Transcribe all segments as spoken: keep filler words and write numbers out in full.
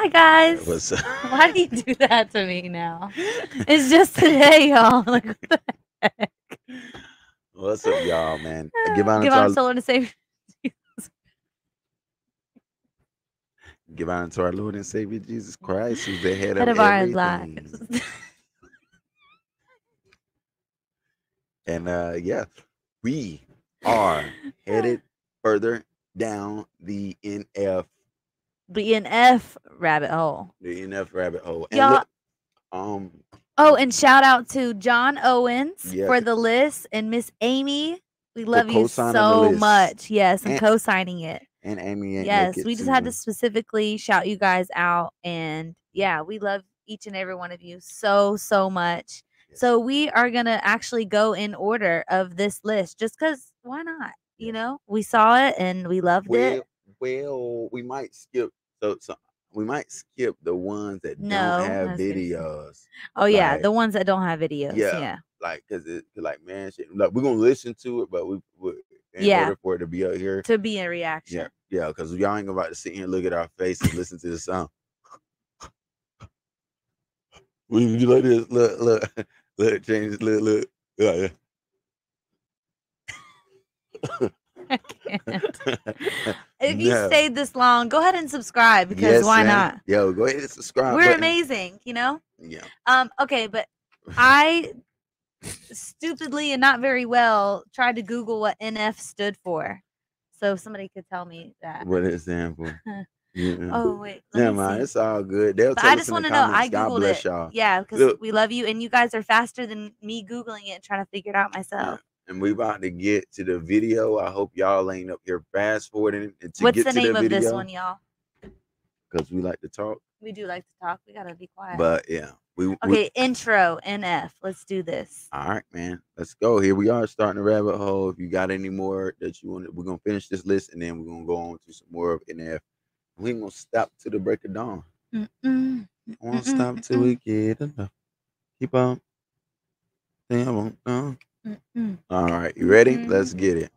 Hi guys. What's up? Why do you do that to me now? It's just today, y'all. Like, what the heck? What's up, y'all, man? Give honor, give honor to our Lord and Savior. Give honor to our Lord and Savior Jesus Christ, who's the head, head of, of our lives. And uh, yeah, we are headed further down the N F. The N F rabbit hole. The N F rabbit hole. And look, um. Oh, and shout out to John Owens yeah. for the list and Miss Amy. We love you so much. Yes, and, and co-signing it. And Amy. And yes, we just too. had to specifically shout you guys out. And yeah, we love each and every one of you so, so much. Yes. So we are going to actually go in order of this list just because why not? You know, we saw it and we loved well, it. Well, we might skip. So, so we might skip the ones that no, don't have videos. Oh like, yeah, the ones that don't have videos. Yeah, yeah. Like because it's like man, shit, like we're gonna listen to it, but we, we in yeah. order for it to be out here to be a reaction. Yeah, yeah, because y'all ain't about to sit here and look at our face and listen to the sound. When you look at this, look, look, look, change, look, look, yeah. I can't. If you no. stayed this long, go ahead and subscribe because yes, why man. not? Yo, go ahead and subscribe. We're button. amazing, you know? Yeah. Um, okay, but I stupidly and not very well tried to Google what N F stood for. So if somebody could tell me that. What is that for? Yeah. Oh, wait. Yeah, man, it's all good. They'll tell I just want to know. I Googled God bless y'all. Yeah, because we love you and you guys are faster than me Googling it and trying to figure it out myself. Yeah. And we about to get to the video. I hope y'all ain't up here fast forwarding. What's get the name to the of video, this one, y'all? Because we like to talk. We do like to talk. We gotta be quiet. But yeah, we okay. We, intro N F. Let's do this. All right, man. Let's go. Here we are starting the rabbit hole. If you got any more that you want, we're gonna finish this list and then we're gonna go on to some more of N F. We ain't gonna stop till the break of dawn. Mm -mm. Won't mm -mm. stop till we get enough. Keep on. Damn on. Uh. Mm-mm. All right, you ready? Mm-mm. Let's get it.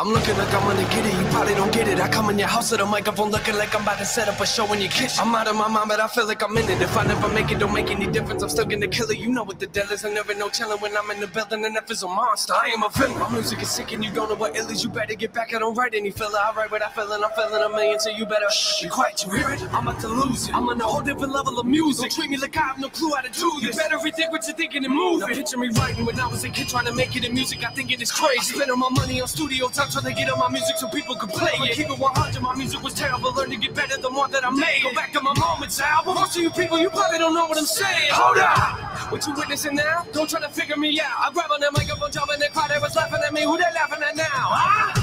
I'm looking like I'm gonna get it, you probably don't get it. I come in your house with a microphone looking like I'm about to set up a show in your kitchen. I'm out of my mind, but I feel like I'm in it. If I never make it, don't make any difference. I'm still gonna kill it, you know what the deal is. I never know chilling when I'm in the building, and F is a monster. I am a villain. My music is sick and you don't know what ill is. You better get back, I don't write any filler. I write what I feel and I'm feeling a million, so you better shh, be quiet, you hear it? I'm about to lose it. I'm on a whole different level of music. Don't treat me like I have no clue how to do this. You better rethink what you're thinking and move it. Now picture me writing when I was a kid trying to make it in music, I think it is crazy. I spend all my money on studio time. Trying to get on my music so people could play it. Keep it one hundred, my music was terrible. Learn to get better the more that I made. Go back to my moments, album. Most of you people, you probably don't know what I'm saying. Hold up! What you witnessing now? Don't try to figure me out. I grab on that microphone, jump in that crowd. They was laughing at me. Who they laughing at now? Huh?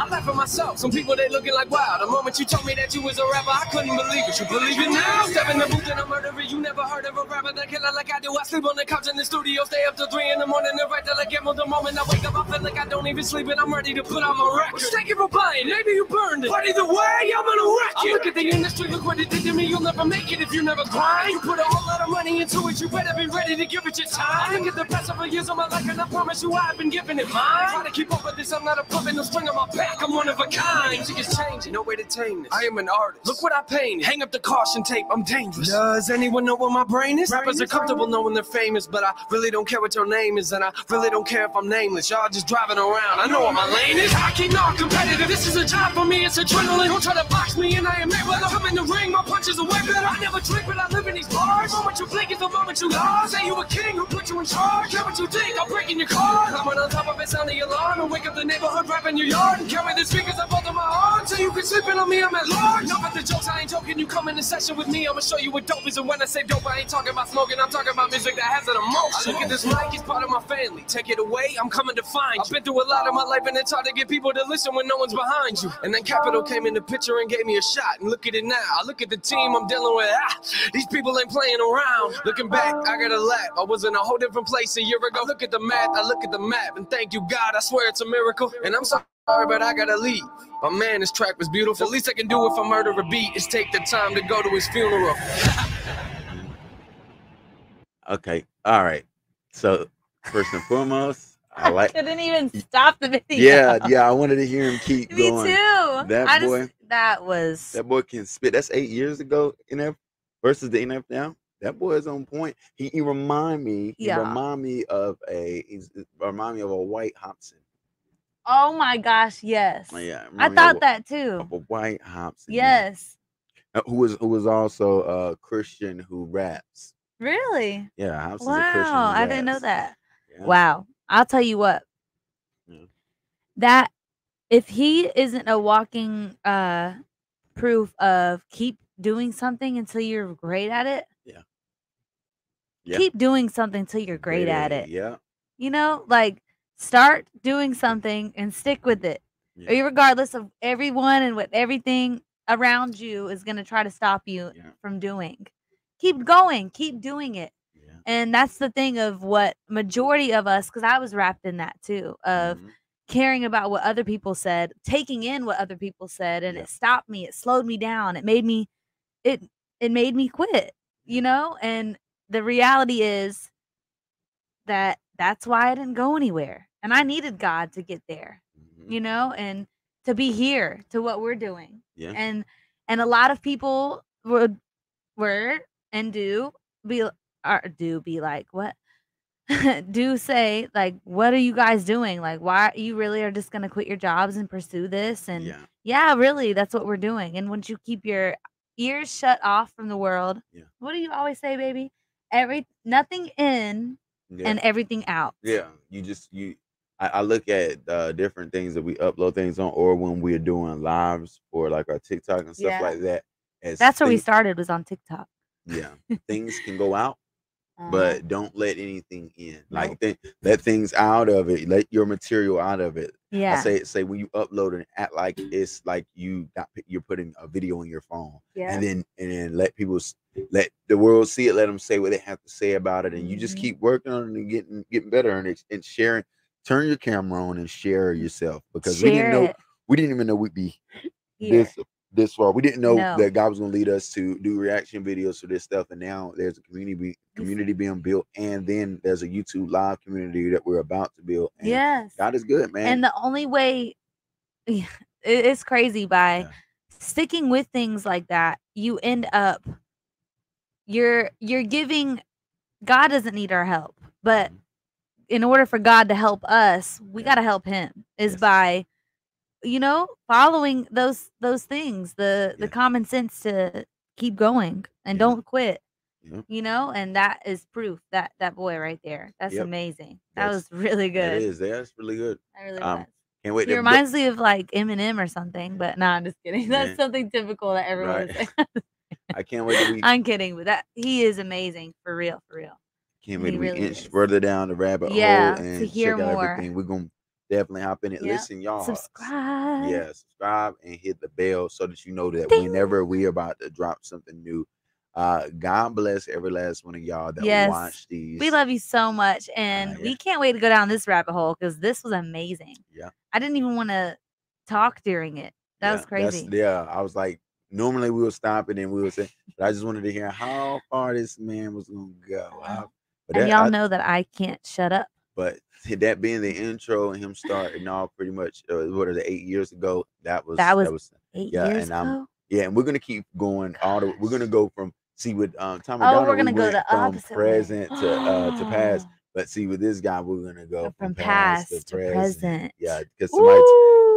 I laugh at myself. Some people, they looking like, wow. The moment you told me that you was a rapper, I couldn't believe it. You believe it now? Step in the booth and I'm murdering. You never heard of a rapper that killer like I do. I sleep on the couch in the studio. Stay up till three in the morning. And right till I get on the moment I wake up, I feel like I don't even sleep. And I'm ready to put on my record. Thank you for buying, maybe you burned it. But either way, I'm gonna wreck it. I look at the industry, look what it did to me. You'll never make it if you never grind. You put a whole lot of money into it, you better be ready to give it your time. I look at the past several years of my life and I promise you I've been giving it mine. Try to keep up with this, I'm not a puppet, no string on my back, I'm one of a kind. Music is changing, no way to tame this. I am an artist, look what I painted. Hang up the caution tape, I'm dangerous. Does anyone know what my brain is? Rappers are comfortable knowing they're famous, but I really don't care what your name is. And I really don't care if I'm nameless, y'all just driving around. I know I'm my lane is hockey, not competitive. This is a job for me, it's adrenaline. Don't try to box me, and I am Mayweather. I'm in the ring, my punches are way better. I never drink, but I live in these bars. The moment you blink is the moment you lost. Say you a king, who put you in charge? Care what you think, I'm breaking your car. I'm on top of it, sound the alarm. I wake up the neighborhood, rap in your yard. And carry the speakers up under my arm. So you can sleep in on me, I'm at large. Not about the jokes, I ain't joking. smoking, you come in the session with me, I'ma show you what dope is. And when I say dope, I ain't talking about smoking, I'm talking about music that has an emotion. I look at this mic, it's part of my family. Take it away, I'm coming to find you. I've been through a lot in my life and it's hard to get people to listen when no one's behind you. And then Capitol came in the picture and gave me a shot. And look at it now, I look at the team I'm dealing with. Ah, these people ain't playing around. Looking back, I gotta laugh, I was in a whole different place a year ago. I look at the map, I look at the map, and thank you God, I swear it's a miracle. And I'm sorry, but I gotta leave. My man, this track was beautiful. The least I can do if I murder a beat is take the time to go to his funeral. Okay, all right. So first and foremost, I like. I couldn't even stop the video. Yeah, yeah. I wanted to hear him keep Me going. Me too. That I boy. Just, that was. That boy can spit. That's eight years ago. N F versus the N F now. That boy is on point. He, he remind me. Yeah. He remind me of a. He remind me of a White Hobson. Oh my gosh, yes. Oh, yeah, I thought of, that too. Of a White Hobson. Yes. Man. Who was who was also a Christian who raps. Really? Yeah, Hobson's wow, a Christian who raps. I didn't know that. Yeah. Wow. I'll tell you what. Yeah. That if he isn't a walking uh proof of keep doing something until you're great at it. Yeah. yeah. Keep doing something until you're great yeah, at it. Yeah. You know, like start doing something and stick with it. Yeah. Regardless of everyone and what everything around you is going to try to stop you yeah. from doing. Keep going. Keep doing it. Yeah. And that's the thing of what majority of us, because I was wrapped in that too, of mm-hmm. caring about what other people said, taking in what other people said, and yeah. it stopped me. It slowed me down. It made me, it, it made me quit, you know? And the reality is that that's why I didn't go anywhere. And I needed God to get there, mm-hmm. you know, and to be here to what we're doing. Yeah. And and a lot of people would were and do be or do be like, what? do say like, what are you guys doing? Like, why you really are just gonna quit your jobs and pursue this? And yeah, yeah really, that's what we're doing. And once you keep your ears shut off from the world, yeah. what do you always say, baby? Every nothing in. Yeah. And everything out. Yeah, you just you. I, I look at uh, different things that we upload things on, or when we're doing lives or like our TikTok and stuff yeah. like that. As That's where things, we started was on TikTok. Yeah, things can go out, um, but don't let anything in. Like th let things out of it. Let your material out of it. Yeah. I say say when you upload and act like it's like you got, you're putting a video on your phone. Yeah. And then and then let people. Let the world see it. Let them say what they have to say about it, and you just keep working on it and getting getting better and and sharing. Turn your camera on and share yourself because share we didn't know it. we didn't even know we'd be Here. this this far. We didn't know no. that God was going to lead us to do reaction videos for this stuff. And now there's a community community being built, and then there's a YouTube live community that we're about to build. And yes, God is good, man. And the only way it's crazy by yeah. sticking with things like that, you end up. You're you're giving. God doesn't need our help, but in order for God to help us, we yeah. gotta help Him. Is yes. by, you know, following those those things, the yeah. the common sense to keep going and yeah. don't quit. Yeah. You know, and that is proof that that boy right there. That's yep. amazing. That that's, was really good. It is. That's really good. I really um, was. Can't wait. It reminds me of like Eminem or something, but no, nah, I'm just kidding. That's yeah. something typical that everyone right. is. I can't wait to be, I'm kidding with that. He is amazing for real, for real. Can't wait to really inch is. further down the rabbit yeah, hole and to hear check out more. Everything. We're gonna definitely hop in it. Yep. Listen, y'all. Subscribe. Yeah, subscribe and hit the bell so that you know that Ding. whenever we're about to drop something new. Uh God bless every last one of y'all that yes. watch these. We love you so much. And uh, yeah. we can't wait to go down this rabbit hole because this was amazing. Yeah. I didn't even want to talk during it. That yeah, was crazy. Yeah, I was like. Normally we would stop it and we would say, but I just wanted to hear how far this man was gonna go. I, but and y'all know that I can't shut up. But that being the intro and him starting off pretty much uh, what are the eight years ago? That was that was, that was eight yeah, years and ago. I'm, yeah, and we're gonna keep going all the. We're gonna go from see with um Tommy. Oh, Donald, we're gonna we go the opposite present way. to uh, to past. But see with this guy, we're gonna go so from, from past, past to present. present. Yeah, because somebody.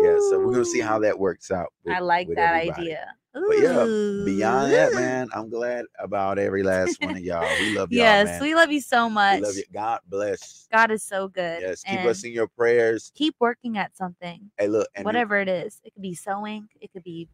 Yeah, so we're gonna see how that works out. With, I like with that everybody. idea. But yeah, beyond that, man, I'm glad about every last one of y'all. We love y'all. Yes, man. We love you so much. We love you. God bless. God is so good. Yes, keep and us in your prayers. Keep working at something. Hey, look, and whatever it, it is, it could be sewing, it could be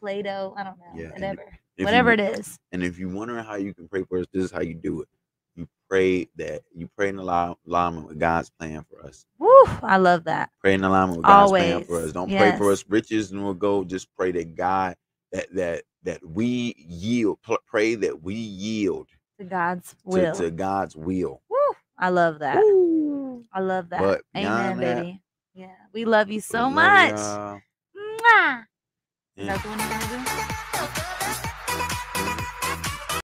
Play-Doh. I don't know. Yeah, whatever. If Whatever you, it is. And if you wonder how you can pray for us, this is how you do it. You pray that you pray in alignment with God's plan for us. Woo, I love that. Pray in alignment with God's Always. plan for us. Don't yes. pray for us riches nor gold. Just pray that God that that that we yield. Pray that we yield to God's will. To, to God's will. Woo, I love that. Woo. I love that. But Amen, that, baby. Yeah, we love you so much. Mwah. Yeah. Is that the one you're gonna do?